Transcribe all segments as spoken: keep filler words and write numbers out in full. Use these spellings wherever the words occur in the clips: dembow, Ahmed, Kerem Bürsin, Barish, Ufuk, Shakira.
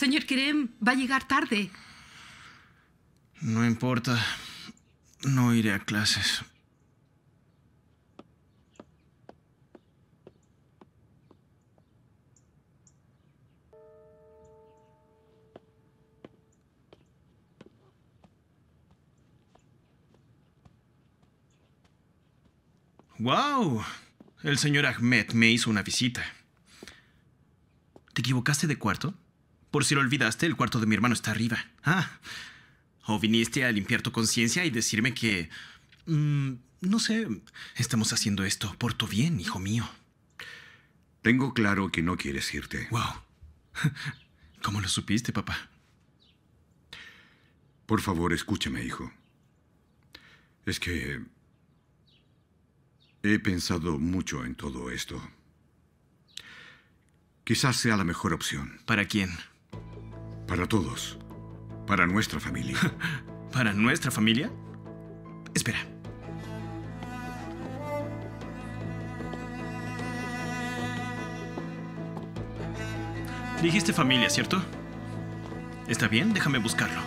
Señor Kerem, va a llegar tarde. No importa. No iré a clases. ¡Wow! El señor Ahmed me hizo una visita. ¿Te equivocaste de cuarto? Por si lo olvidaste, el cuarto de mi hermano está arriba. Ah, o viniste a limpiar tu conciencia y decirme que... Mmm, no sé, estamos haciendo esto por tu bien, hijo mío. Tengo claro que no quieres irte. ¡Wow! ¿Cómo lo supiste, papá? Por favor, escúchame, hijo. Es que... he pensado mucho en todo esto. Quizás sea la mejor opción. ¿Para quién? Para todos. Para nuestra familia. ¿Para nuestra familia? Espera. Dijiste familia, ¿cierto? Está bien, déjame buscarlo.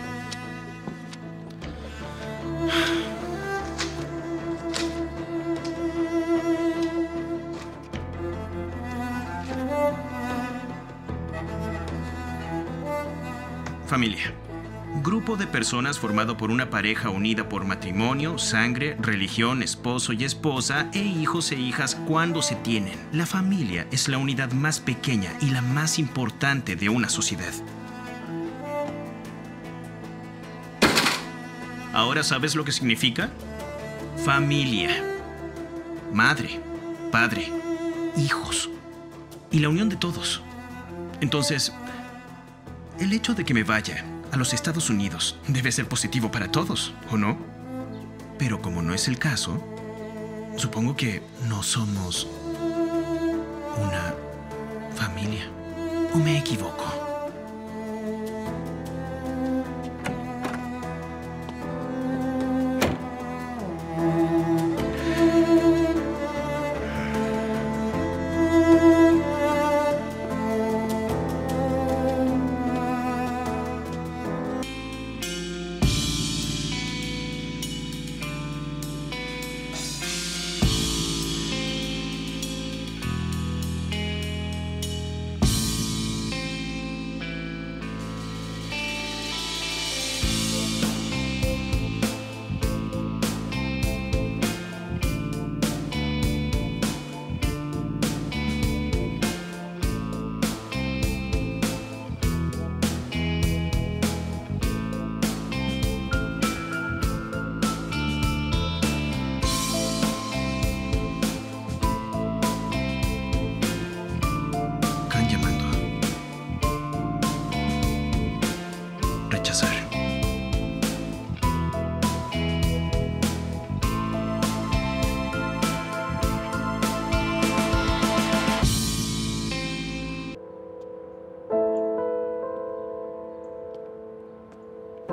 Familia. Grupo de personas formado por una pareja unida por matrimonio, sangre, religión, esposo y esposa e hijos e hijas cuando se tienen. La familia es la unidad más pequeña y la más importante de una sociedad. ¿Ahora sabes lo que significa? Familia. Madre, padre, hijos. Y la unión de todos. Entonces... el hecho de que me vaya a los Estados Unidos debe ser positivo para todos, ¿o no? Pero como no es el caso, supongo que no somos una familia. ¿O me equivoco?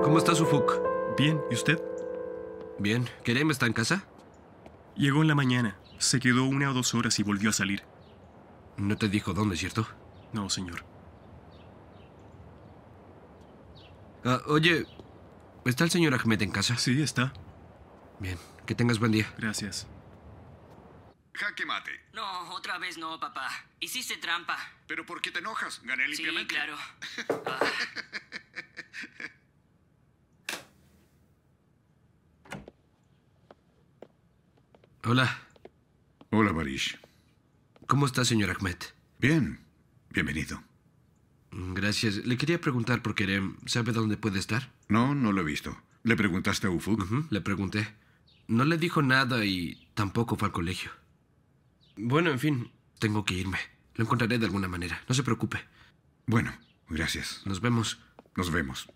¿Cómo estás, Ufuk? Bien, ¿y usted? Bien. ¿Kerem está en casa? Llegó en la mañana. Se quedó una o dos horas y volvió a salir. No te dijo dónde, ¿cierto? No, señor. Ah, oye, ¿está el señor Ahmed en casa? Sí, está. Bien, que tengas buen día. Gracias. Jaque mate. No, otra vez no, papá. Hiciste trampa. ¿Pero por qué te enojas? Gané limpiamente. Sí, claro. Ah. Hola. Hola, Barish. ¿Cómo está, señor Ahmed? Bien. Bienvenido. Gracias. Le quería preguntar por Kerem. ¿Sabe dónde puede estar? No, no lo he visto. ¿Le preguntaste a Ufuk? Uh-huh, le pregunté. No le dijo nada y tampoco fue al colegio. Bueno, en fin, tengo que irme. Lo encontraré de alguna manera. No se preocupe. Bueno, gracias. Nos vemos. Nos vemos.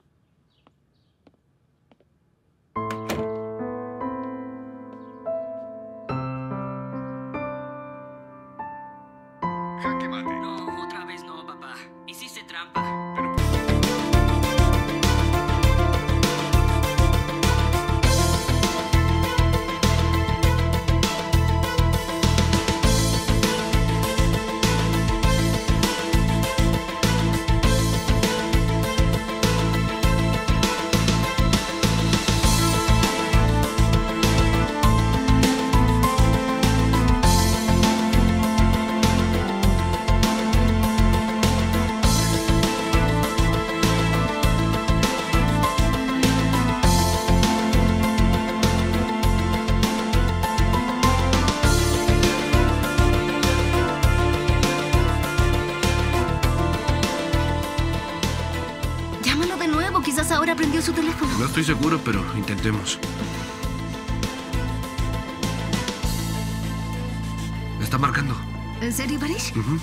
prendió su teléfono. No estoy seguro, pero intentemos. Está marcando. ¿En serio, Barish? Uh-huh.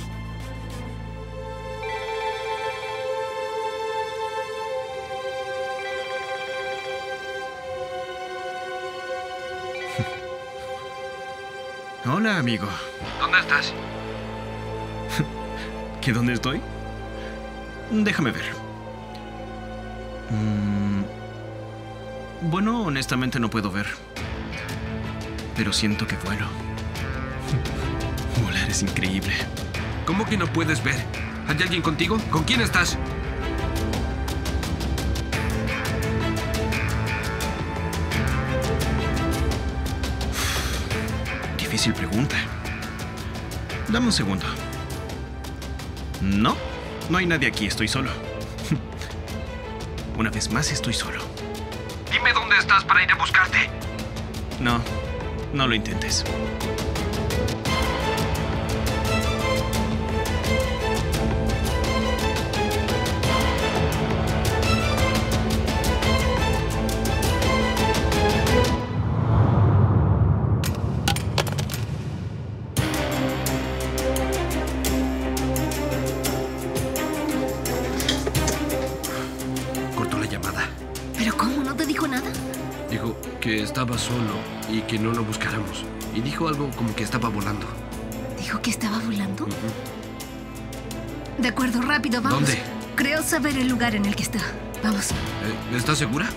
Hola, amigo. ¿Dónde estás? ¿Qué dónde estoy? Déjame ver. Mm... Bueno, honestamente no puedo ver. Pero siento que vuelo. Volar es increíble. ¿Cómo que no puedes ver? ¿Hay alguien contigo? ¿Con quién estás? Difícil pregunta. Dame un segundo. No, no hay nadie aquí, estoy solo. Una vez más estoy solo. Dime dónde estás para ir a buscarte. No, no lo intentes. Estaba solo y que no lo buscáramos. Y dijo algo como que estaba volando. ¿Dijo que estaba volando? Uh-huh. De acuerdo, rápido, vamos. ¿Dónde? Creo saber el lugar en el que está. Vamos. Eh, ¿Estás segura?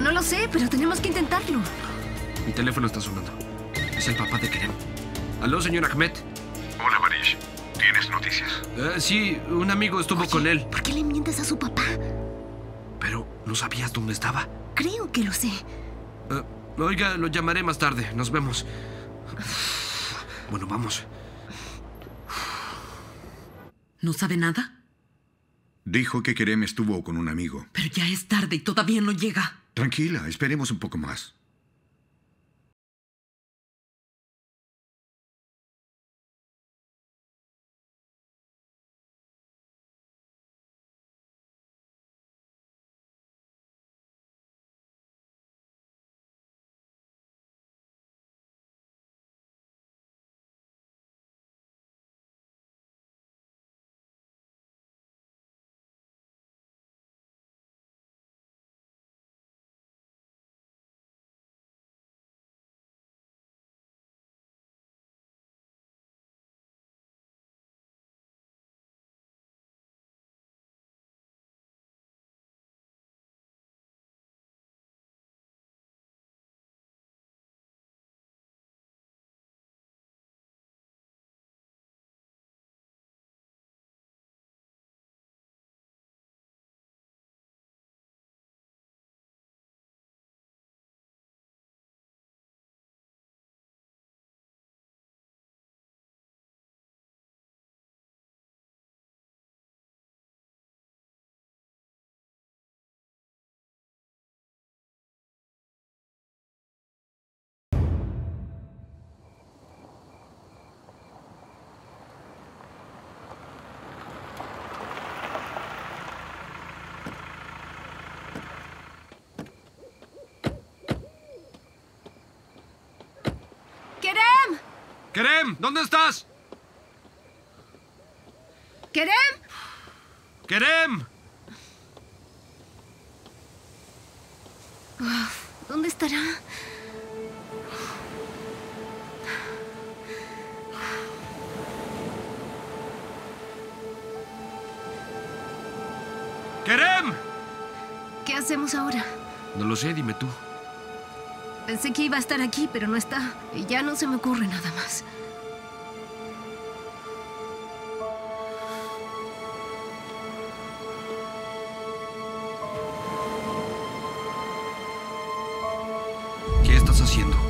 No lo sé, pero tenemos que intentarlo. Mi teléfono está sonando. Es el papá de Kerem. ¿Aló, señor Ahmed? Hola, Barish. ¿Tienes noticias? Eh, sí, un amigo estuvo Oye, con él. ¿Por qué le mientes a su papá? Pero, ¿no sabías dónde estaba? Creo que lo sé. Eh, Oiga, lo llamaré más tarde. Nos vemos. Bueno, vamos. ¿No sabe nada? Dijo que Kerem estuvo con un amigo. Pero ya es tarde y todavía no llega. Tranquila, esperemos un poco más. ¡Kerem! ¿Dónde estás? ¿Kerem? ¡Kerem! Uf, ¿dónde estará? ¡Kerem! ¿Qué hacemos ahora? No lo sé, dime tú. Pensé que iba a estar aquí, pero no está. Y ya no se me ocurre nada más. ¿Qué estás haciendo?